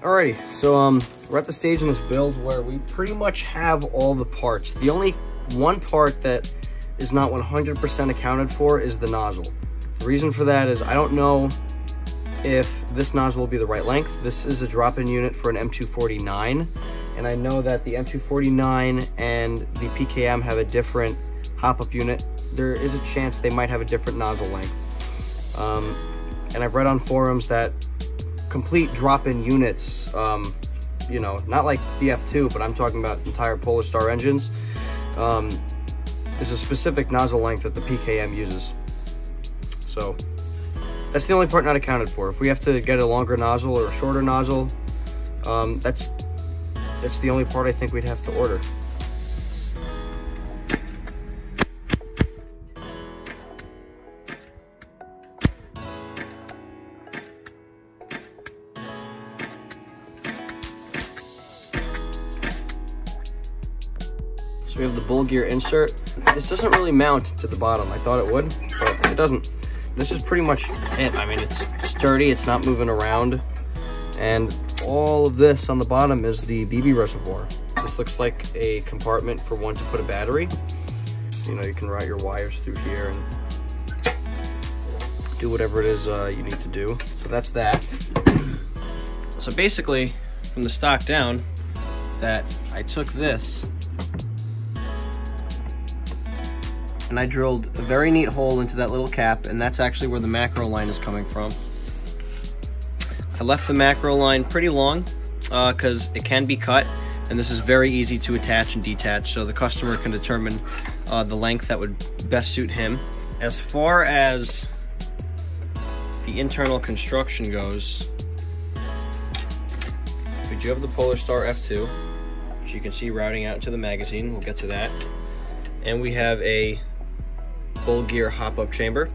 Alrighty, so we're at the stage in this build where we pretty much have all the parts. The only one part that is not 100% accounted for is the nozzle. The reason for that is I don't know if this nozzle will be the right length. This is a drop-in unit for an M249, and I know that the M249 and the PKM have a different hop-up unit. There is a chance they might have a different nozzle length. And I've read on forums that complete drop-in units, you know, not like BF2, but I'm talking about entire PolarStar engines. There's a specific nozzle length that the PKM uses. So that's the only part not accounted for. If we have to get a longer nozzle or a shorter nozzle, that's the only part I think we'd have to order. We have the Bullgear insert. This doesn't really mount to the bottom. I thought it would, but it doesn't. This is pretty much it. I mean, it's sturdy, it's not moving around. And all of this on the bottom is the BB reservoir. This looks like a compartment for one to put a battery. So, you know, you can route your wires through here and do whatever it is you need to do. So that's that. So basically, from the stock down, that I took this and I drilled a very neat hole into that little cap, and that's actually where the macro line is coming from. I left the macro line pretty long because it can be cut, and this is very easy to attach and detach, so the customer can determine the length that would best suit him. As far as the internal construction goes, we do have the PolarStar F2, which you can see routing out into the magazine. We'll get to that. And we have a Bullgear hop-up chamber.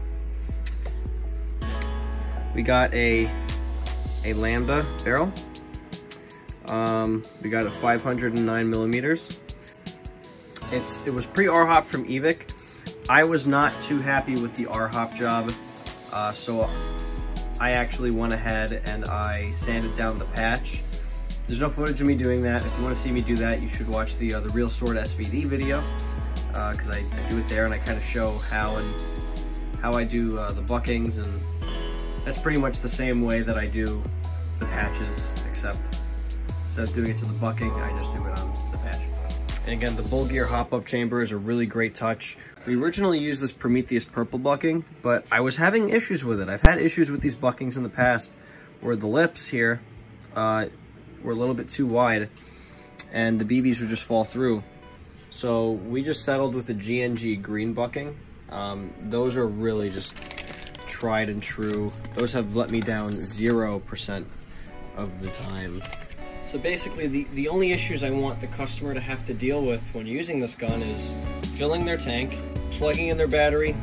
We got a lambda barrel. We got a 509 millimeters. It was pre R-hop from Evic. I was not too happy with the R-hop job, so I actually went ahead and I sanded down the patch. There's no footage of me doing that. If you want to see me do that, you should watch the Real Sword SVD video, because I do it there and I kind of show how I do the buckings, and that's pretty much the same way that I do the patches, except instead of doing it to the bucking, I just do it on the patch. And again, the Bullgear hop-up chamber is a really great touch. We originally used this Prometheus purple bucking, but I was having issues with it. I've had issues with these buckings in the past where the lips here were a little bit too wide and the BBs would just fall through. So we just settled with the G&G green bucking. Those are really just tried and true. Those have let me down 0% of the time. So basically the only issues I want the customer to have to deal with when using this gun is filling their tank, plugging in their battery,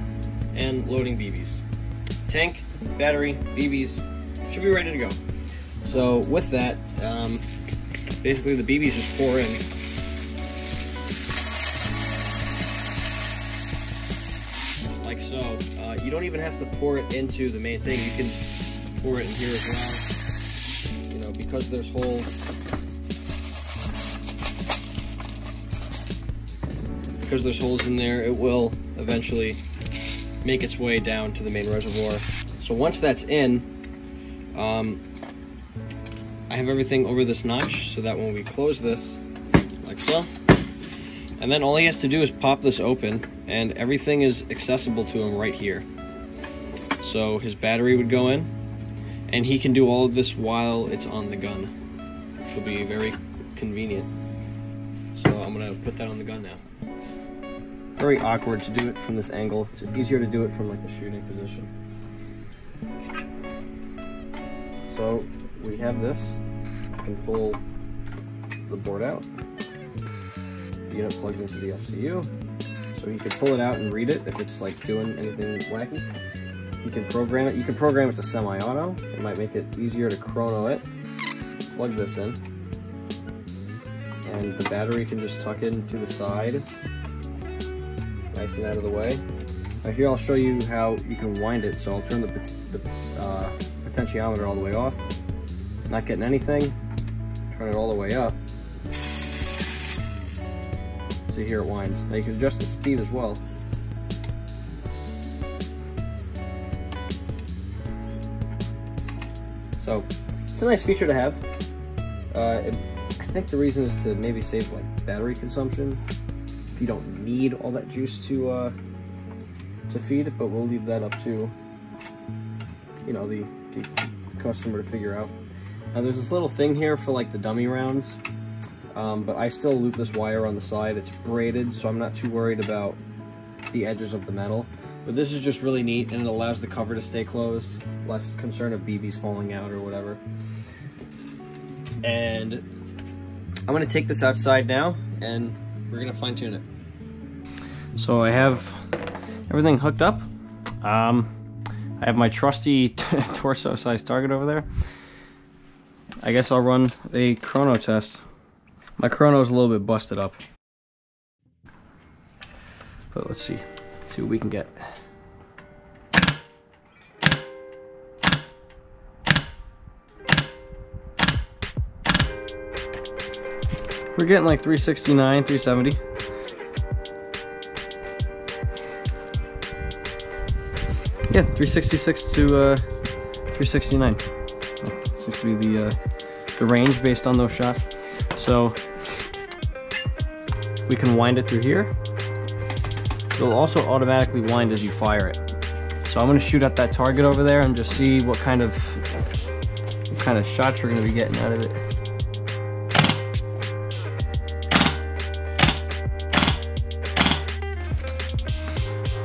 and loading BBs. Tank, battery, BBs, should be ready to go. So with that, basically the BBs just pour in. So you don't even have to pour it into the main thing. You can pour it in here as well, you know, because there's holes. Because there's holes in there, it will eventually make its way down to the main reservoir. So once that's in, I have everything over this notch so that when we close this, like so. And then all he has to do is pop this open, and everything is accessible to him right here. So his battery would go in, and he can do all of this while it's on the gun, which will be very convenient. So I'm gonna put that on the gun now. Very awkward to do it from this angle. It's easier to do it from like the shooting position. So we have this. I can pull the board out. The unit plugs into the FCU, so you can pull it out and read it if it's like doing anything wacky. You can program it. You can program it to semi-auto. It might make it easier to chrono it. Plug this in, and the battery can just tuck in to the side, nice and out of the way. Right here, I'll show you how you can wind it. So I'll turn the potentiometer all the way off. Not getting anything. turn it all the way up. See, here it winds. Now you can adjust the speed as well. So it's a nice feature to have. I think the reason is to maybe save like battery consumption. If you don't need all that juice to feed, but we'll leave that up to, you know, the customer to figure out. Now there's this little thing here for like the dummy rounds. But I still loop this wire on the side. It's braided, so I'm not too worried about the edges of the metal. But this is just really neat, and it allows the cover to stay closed. Less concern of BBs falling out or whatever. And I'm going to take this outside now, and we're going to fine tune it. So I have everything hooked up. I have my trusty torso size target over there. I guess I'll run a chrono test. My chrono's a little bit busted up, but let's see. See what we can get. We're getting like 369, 370. Yeah, 366 to 369. That seems to be the range based on those shots. So we can wind it through here. It'll also automatically wind as you fire it. So I'm going to shoot at that target over there and just see what kind of shots we're going to be getting out of it.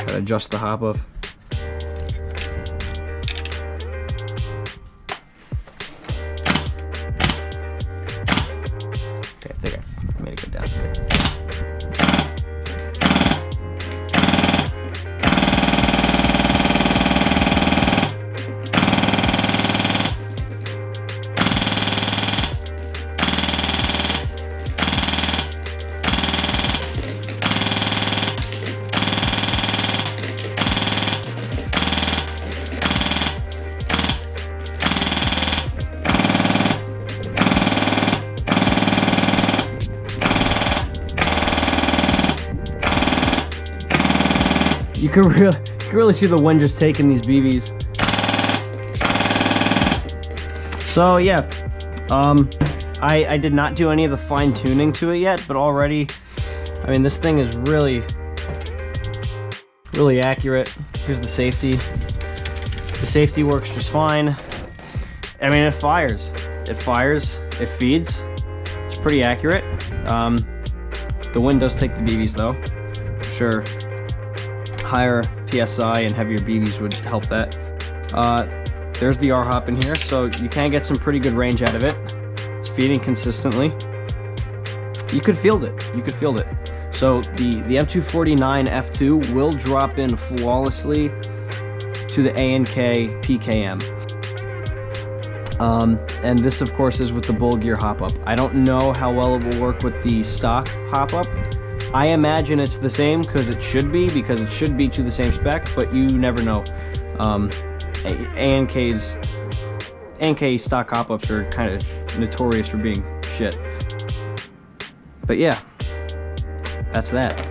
Gotta adjust the hop up. Okay, I think I made it go down there. You can really see the wind just taking these BBs. So yeah, I did not do any of the fine tuning to it yet, but already, I mean, this thing is really accurate. Here's the safety. The safety works just fine. I mean, it fires, it feeds. It's pretty accurate. The wind does take the BBs though, I'm sure. Higher PSI and heavier BBs would help that. There's the R-hop in here, so you can get some pretty good range out of it. It's feeding consistently. You could field it. You could field it. So the M249 F2 will drop in flawlessly to the A&K pkm. And this, of course, is with the Bullgear hop-up. I don't know how well it will work with the stock hop-up. I imagine it's the same because it should be to the same spec, but you never know. A&K stock hop-ups are kind of notorious for being shit. But yeah, that's that.